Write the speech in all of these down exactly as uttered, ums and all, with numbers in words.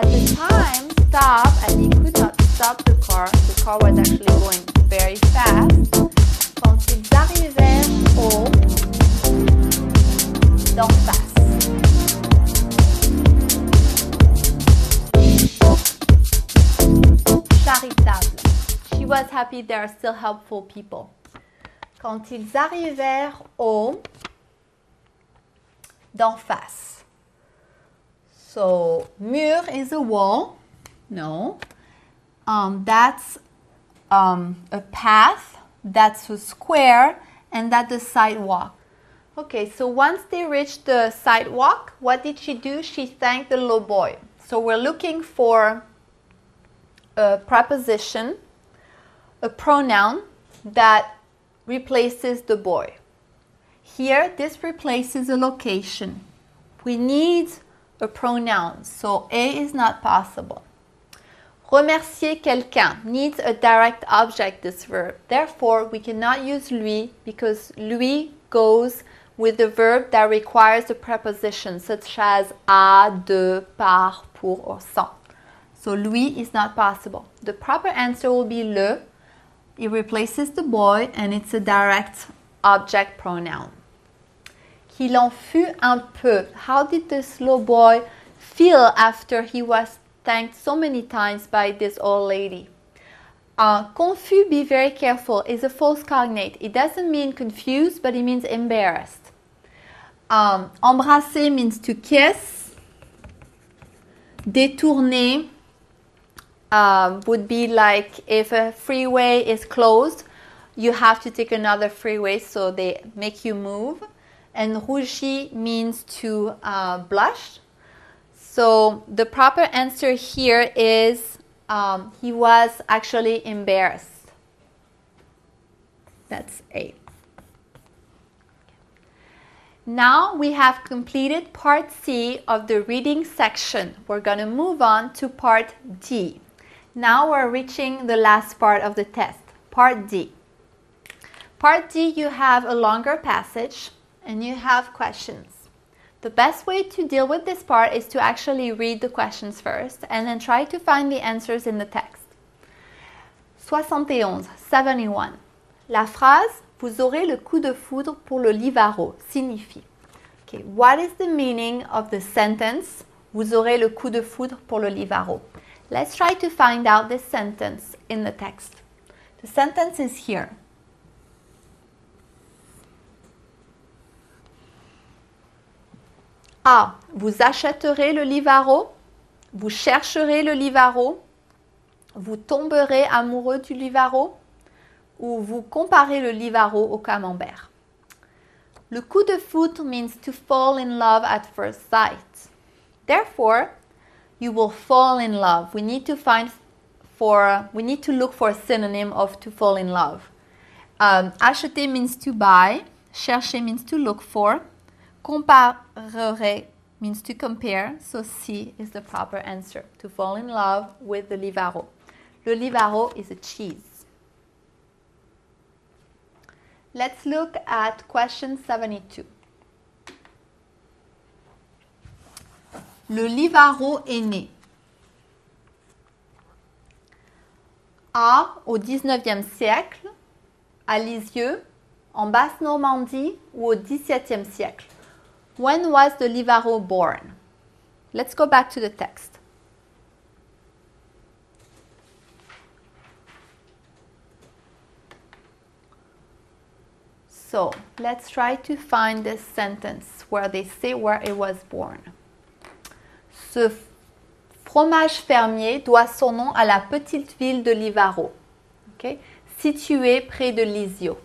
at the time stopped and he could not stop the car. The car was actually going very fast. Quand ils arrivèrent au d'en face. Charitable. She was happy there are still helpful people. Quand ils arrivèrent au d'en face. So, mur is a wall. No. Um, that's um, a path. That's a square. And that's a sidewalk. Okay, so once they reached the sidewalk, what did she do? She thanked the little boy. So we're looking for a preposition, a pronoun that replaces the boy. Here, this replaces a location. We need a pronoun, so A is not possible. Remercier quelqu'un needs a direct object, this verb. Therefore, we cannot use lui because lui goes with the verb that requires a preposition, such as à, de, par, pour, or sans. So lui is not possible. The proper answer will be le. It replaces the boy and it's a direct object pronoun. Qu'il en fût un peu. How did this little boy feel after he was thanked so many times by this old lady? Uh, confus, be very careful, is a false cognate. It doesn't mean confused, but it means embarrassed. Um, embrasser means to kiss. Détourner Um, would be like if a freeway is closed, you have to take another freeway, so they make you move. And rougir means to uh, blush. So the proper answer here is um, he was actually embarrassed. That's A. Now we have completed part C of the reading section. We're going to move on to part D. Now we're reaching the last part of the test, part D. Part D, you have a longer passage and you have questions. The best way to deal with this part is to actually read the questions first and then try to find the answers in the text. seventy-one. La phrase, vous aurez le coup de foudre pour le Livarot, signifie. Okay, what is the meaning of the sentence, vous aurez le coup de foudre pour le Livarot? Let's try to find out this sentence in the text. The sentence is here. A. Vous achèterez le Livarot. Vous chercherez le Livarot. Vous tomberez amoureux du Livarot. Ou vous comparez le Livarot au camembert. Le coup de foudre means to fall in love at first sight. Therefore, you will fall in love. We need to find for, we need to look for a synonym of to fall in love. Um, acheter means to buy. Chercher means to look for. Comparer means to compare. So C is the proper answer. To fall in love with the Livarot. Le Livarot is a cheese. Let's look at question seventy-two. Le Livarot est né. A. Au dix-neuvième siècle, à Lisieux, en Basse-Normandie ou au dix-septième siècle. When was the Livarot born? Let's go back to the text. So, let's try to find this sentence where they say where it was born. Ce fromage fermier doit son nom à la petite ville de Livarot, okay, située près de Lisieux.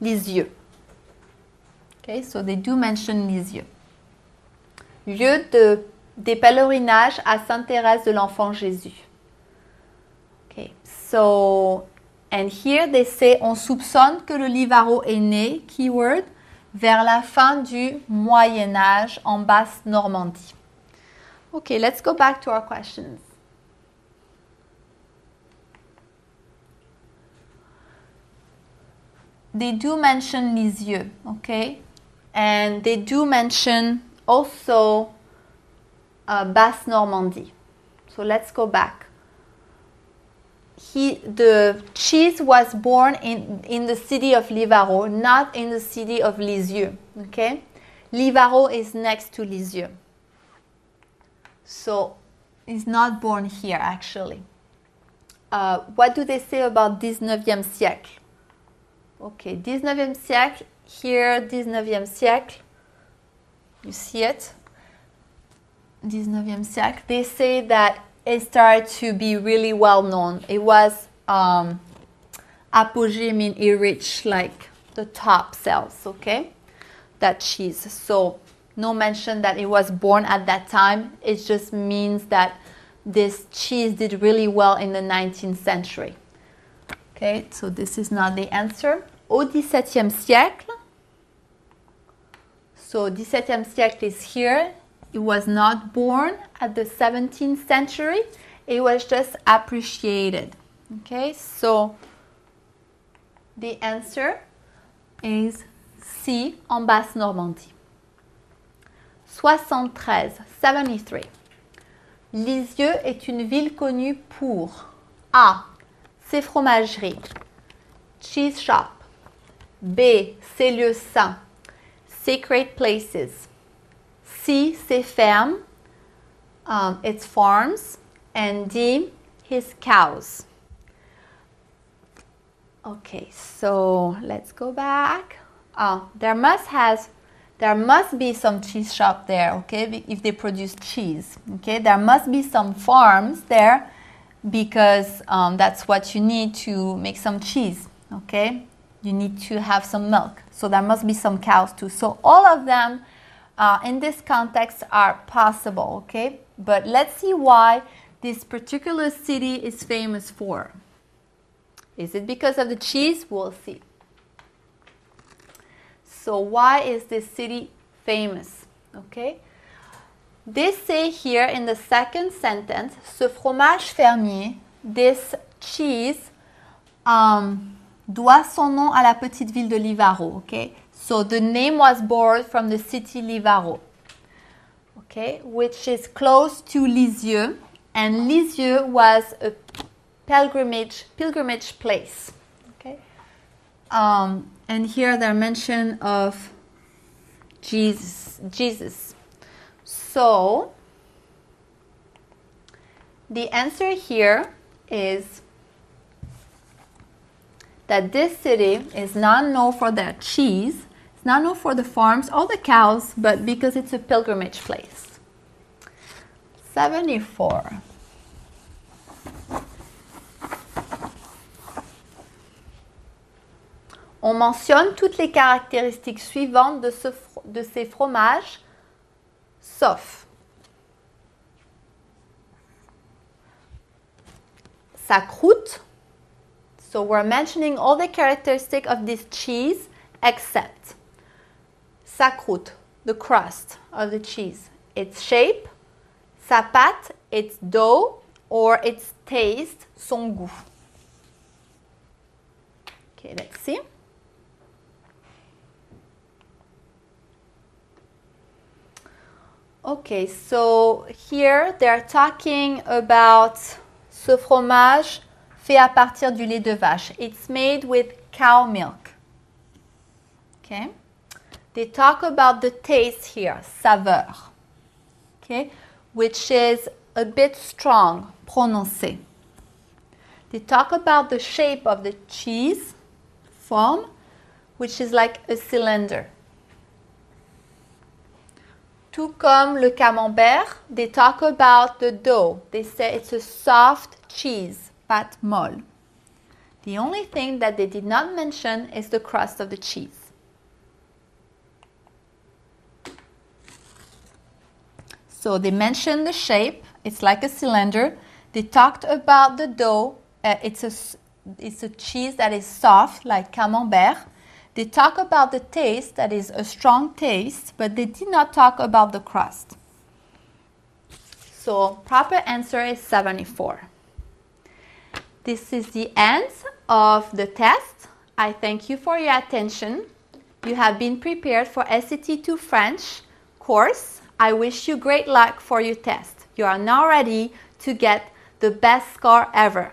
Lisieux. Okay, so they do mention Lisieux. Lieu de, des pèlerinages à Sainte-Thérèse de l'enfant Jésus. Okay, so, and here they say, on soupçonne que le Livarot est né, keyword, vers la fin du Moyen-Âge en Basse-Normandie. Okay, let's go back to our questions. They do mention Lisieux, okay? And they do mention also uh, Basse-Normandie. So let's go back. He, the cheese was born in, in the city of Livarot, not in the city of Lisieux, okay? Livarot is next to Lisieux. So it's not born here, actually. Uh, what do they say about dix-neuvième siècle? Okay, dix-neuvième siècle, here dix-neuvième siècle, you see it? dix-neuvième siècle, they say that it started to be really well known. It was, um, apogee means it reached like the top sales, okay? That cheese. So no mention that it was born at that time. It just means that this cheese did really well in the nineteenth century. Okay, so this is not the answer. Au dix-septième siècle, so dix-septième siècle is here. It was not born at the seventeenth century. It was just appreciated. Okay, so the answer is C, en Basse-Normandie. soixante-treize, seventy-three. Lisieux est une ville connue pour A, ses fromageries, cheese shop. B, ses lieux saints, sacred places. C, ses fermes, um, its farms. And D, his cows. Okay, so let's go back. Uh, there must has there must be some cheese shop there, okay, if they produce cheese, okay? There must be some farms there because um, that's what you need to make some cheese, okay? You need to have some milk, so there must be some cows too. So all of them uh, in this context are possible, okay? But let's see why this particular city is famous for. Is it because of the cheese? We'll see. So why is this city famous? Okay. They say here in the second sentence, ce fromage fermier, this cheese, um, doit son nom à la petite ville de Livarot. Okay. So the name was borrowed from the city Livarot. Okay, which is close to Lisieux, and Lisieux was a pilgrimage pilgrimage place. Okay. Um, And here there mention of Jesus. Jesus. So the answer here is that this city is not known for their cheese. It's not known for the farms or the cows, but because it's a pilgrimage place. seventy-four. On mentionne toutes les caractéristiques suivantes de, ce, de ces fromages, sauf sa croûte. So we're mentioning all the characteristics of this cheese except sa croûte, the crust of the cheese, its shape, sa pâte, its dough, or its taste, son goût. Okay, let's see. Okay, so here they're talking about ce fromage fait à partir du lait de vache. It's made with cow milk. Okay. They talk about the taste here, saveur. Okay, which is a bit strong, prononcé. They talk about the shape of the cheese, form, which is like a cylinder. Tout comme le camembert, they talk about the dough. They say it's a soft cheese, pâte molle. The only thing that they did not mention is the crust of the cheese. So they mentioned the shape, it's like a cylinder. They talked about the dough, uh, it's, a, it's a cheese that is soft, like camembert. They talk about the taste, that is a strong taste, but they did not talk about the crust. So proper answer is seventy-four. This is the end of the test. I thank you for your attention. You have been prepared for S A T two French course. I wish you great luck for your test. You are now ready to get the best score ever.